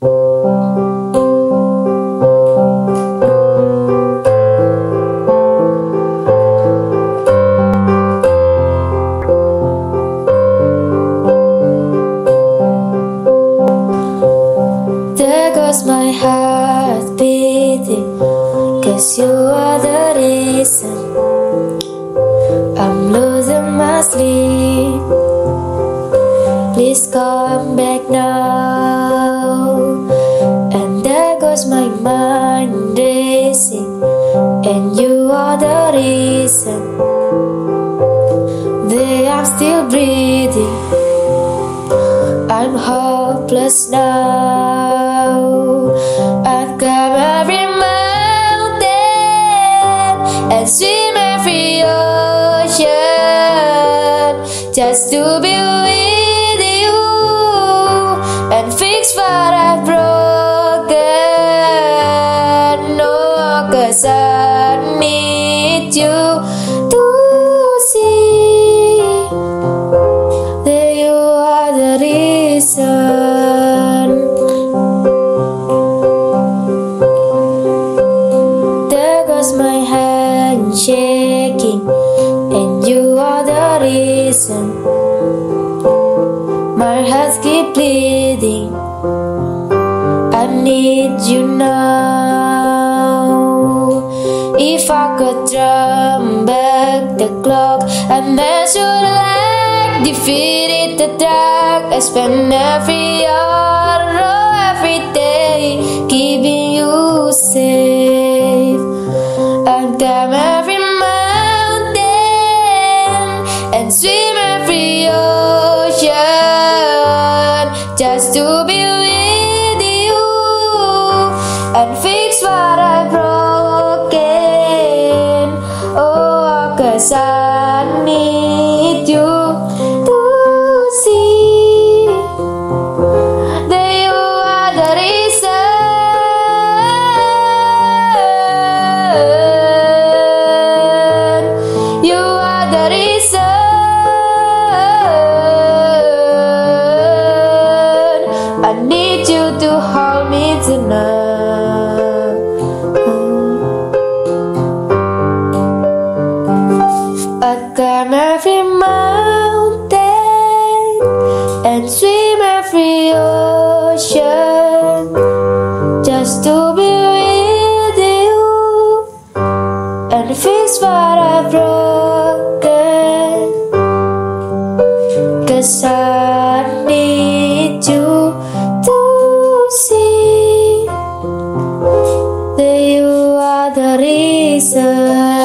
There goes my heart beating, 'cause you are the reason I'm losing my sleep. Please come back now. And there goes my mind racing, and you are the reason that I'm still breathing. I'm hopeless now. I climb every mountain and swim every ocean just to be with and fix what I've broken. No, 'cause I need you to see that you are the reason. There goes my hand shaking, and you are the reason. My heart keeps bleeding. I need you now. If I could turn back the clock and measure the light, defeated the dark, I spend every hour, oh, every day keeping you safe. I climb every mountain and swim every ocean just to be with you and fix what I've broken. Oh, 'cause I need you to see that you are the reason. You are the reason. I need you to hold me tonight. I climb every mountain and swim every ocean just to be with you and fix what I've broken. 'Cause I need you. See that you are the reason.